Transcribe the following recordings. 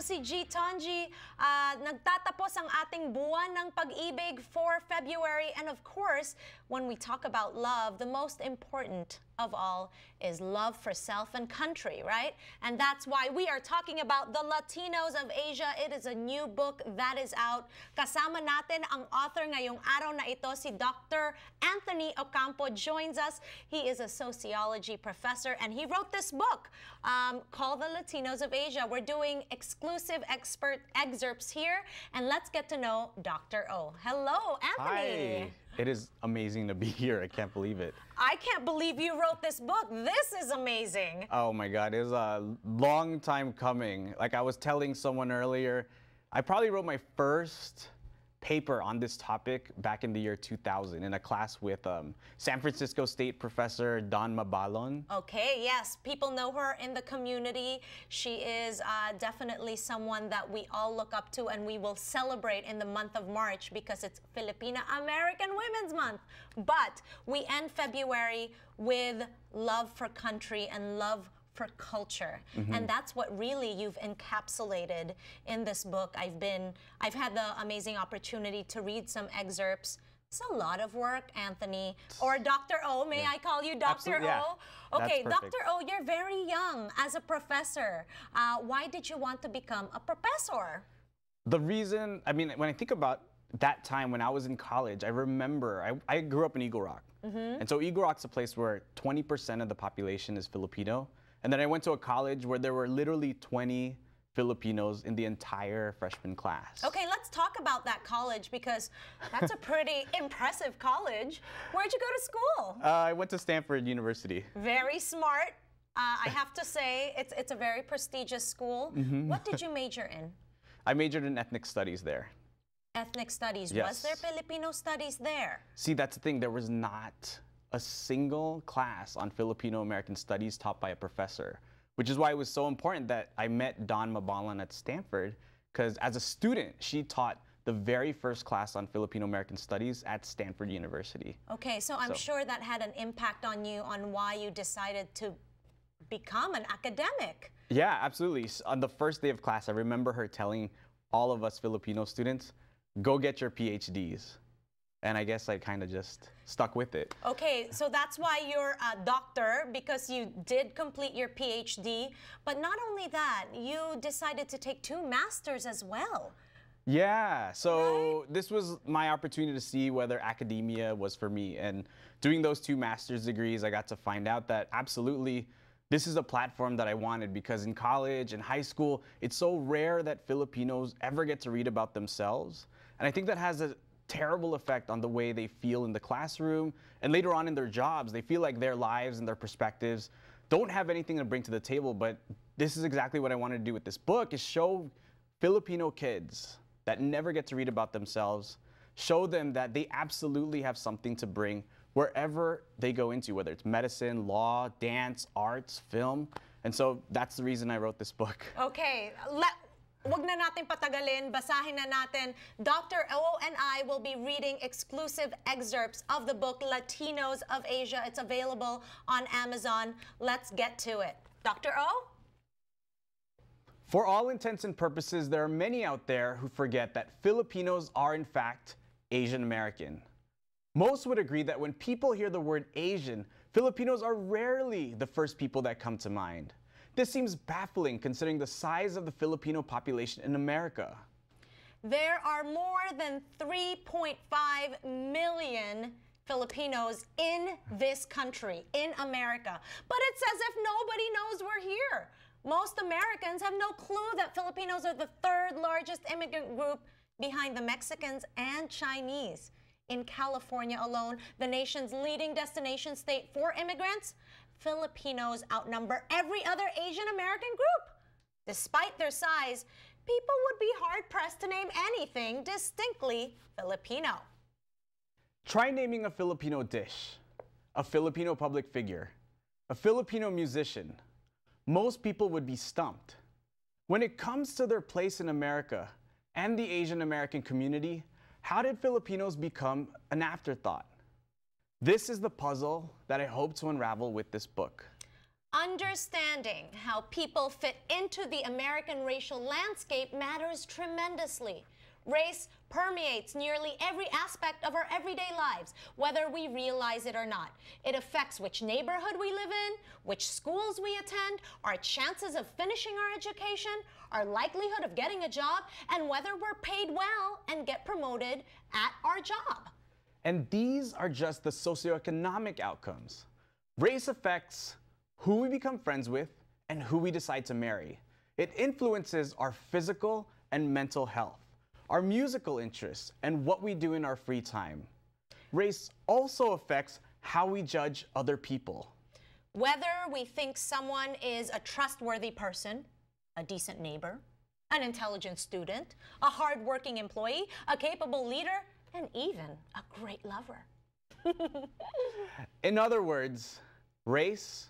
po si G. Tongi. Nagtatapos ang ating buwan ng pag-ibig for February. And of course, when we talk about love, the most important of all is love for self and country, right? And that's why we are talking about The Latinos of Asia. It is a new book that is out. Kasama natin ang author ngayong araw na ito, si Dr. Anthony Ocampo joins us. He is a sociology professor and he wrote this book called The Latinos of Asia. We're doing exclusive expert excerpts here and let's get to know Dr. O. Hello, Anthony. Hi. It is amazing to be here. I can't believe it. I can't believe you wrote this book. This is amazing. Oh my God, it was a long time coming. Like I was telling someone earlier, I probably wrote my first paper on this topic back in the year 2000 in a class with San Francisco State professor Dawn Mabalon. Okay, yes, people know her in the community. She is definitely someone that we all look up to and we will celebrate in the month of March because it's Filipina American Women's Month. But we end February with love for country and love for culture. Mm-hmm. And that's what really you've encapsulated in this book. I've had the amazing opportunity to read some excerpts. It's a lot of work, Anthony. Or Dr. O, may I call you Dr. O? Yeah. Okay, Dr. O, you're very young as a professor. Why did you want to become a professor? The reason, I mean, when I think about that time when I was in college, I remember, I grew up in Eagle Rock. Mm-hmm. And so Eagle Rock's a place where 20% of the population is Filipino. And then I went to a college where there were literally 20 Filipinos in the entire freshman class. Okay, let's talk about that college because that's a pretty impressive college. Where'd you go to school? I went to Stanford University. Very smart. I have to say, it's a very prestigious school. Mm-hmm. What did you major in? I majored in ethnic studies there. Ethnic studies? Yes. Was there Filipino studies there? See, that's the thing. There was not a single class on Filipino-American studies taught by a professor, which is why it was so important that I met Dawn Mabalon at Stanford, because as a student, she taught the very first class on Filipino-American studies at Stanford University. Okay, so I'm sure that had an impact on you on why you decided to become an academic. Yeah, absolutely. On the first day of class, I remember her telling all of us Filipino students, go get your PhDs. And I guess I kind of just stuck with it. Okay, so that's why you're a doctor, because you did complete your PhD. But not only that, you decided to take 2 masters as well. Yeah, so right? This was my opportunity to see whether academia was for me. And doing those 2 master's degrees, I got to find out that absolutely this is a platform that I wanted, because in college and high school, it's so rare that Filipinos ever get to read about themselves. And I think that has a terrible effect on the way they feel in the classroom and later on in their jobs. They feel like their lives and their perspectives don't have anything to bring to the table, but this is exactly what I wanted to do with this book, is show Filipino kids that never get to read about themselves, show them that they absolutely have something to bring wherever they go into, whether it's medicine, law, dance, arts, film. And so that's the reason I wrote this book. Okay. Wag na natin patagalin, basahin na natin. Dr. O and I will be reading exclusive excerpts of the book Latinos of Asia. It's available on Amazon. Let's get to it. Dr. O? For all intents and purposes, there are many out there who forget that Filipinos are, in fact, Asian American. Most would agree that when people hear the word Asian, Filipinos are rarely the first people that come to mind. This seems baffling considering the size of the Filipino population in America. There are more than 3.5 million Filipinos in this country, in America. But it's as if nobody knows we're here. Most Americans have no clue that Filipinos are the 3rd largest immigrant group behind the Mexicans and Chinese. In California alone, the nation's leading destination state for immigrants, Filipinos outnumber every other Asian American group. Despite their size, people would be hard-pressed to name anything distinctly Filipino. Try naming a Filipino dish, a Filipino public figure, a Filipino musician. Most people would be stumped. When it comes to their place in America and the Asian American community, how did Filipinos become an afterthought? This is the puzzle that I hope to unravel with this book. Understanding how people fit into the American racial landscape matters tremendously. Race permeates nearly every aspect of our everyday lives, whether we realize it or not. It affects which neighborhood we live in, which schools we attend, our chances of finishing our education, our likelihood of getting a job, and whether we're paid well and get promoted at our job. And these are just the socioeconomic outcomes. Race affects who we become friends with and who we decide to marry. It influences our physical and mental health, our musical interests, and what we do in our free time. Race also affects how we judge other people. Whether we think someone is a trustworthy person, a decent neighbor, an intelligent student, a hardworking employee, a capable leader, and even a great lover. In other words, race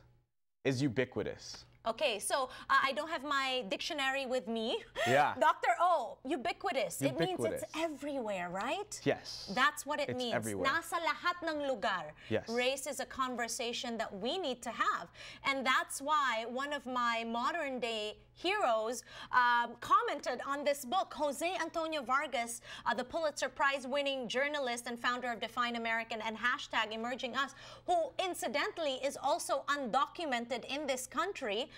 is ubiquitous. Okay, so I don't have my dictionary with me. Yeah. Dr. O, ubiquitous. It means it's everywhere, right? Yes. That's what it means. Everywhere. Nasa lahat ng lugar. Yes. Race is a conversation that we need to have. And that's why one of my modern day heroes commented on this book. Jose Antonio Vargas, the Pulitzer Prize winning journalist and founder of Define American and Hashtag Emerging Us, who incidentally is also undocumented in this country,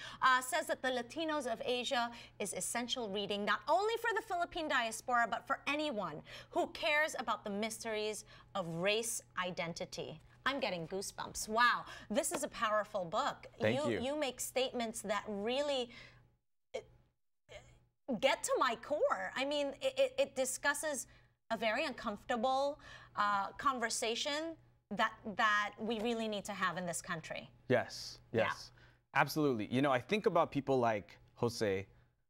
says that The Latinos of Asia is essential reading not only for the Philippine diaspora, but for anyone who cares about the mysteries of race identity. I'm getting goosebumps. Wow, this is a powerful book. Thank you. You make statements that really get to my core. I mean, it discusses a very uncomfortable conversation that we really need to have in this country. Yes, yes, yeah. Absolutely. You know, I think about people like Jose,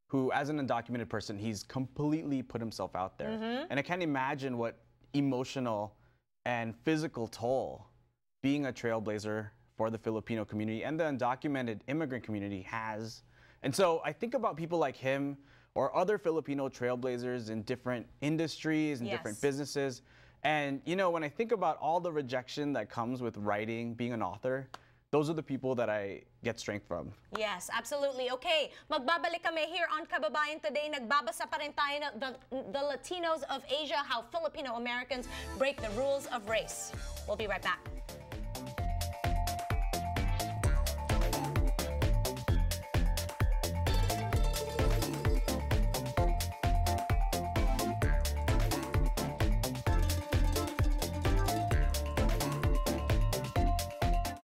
who as an undocumented person, he's completely put himself out there. Mm-hmm. And I can't imagine what emotional and physical toll being a trailblazer for the Filipino community and the undocumented immigrant community has. And so I think about people like him or other Filipino trailblazers in different industries and different businesses. And, you know, when I think about all the rejection that comes with writing, being an author, those are the people that I get strength from. Yes, absolutely. Okay, magbabalik kami here on Kababayan Today. Nagbabasa pa rin tayo ng the Latinos of Asia, how Filipino Americans break the rules of race. We'll be right back.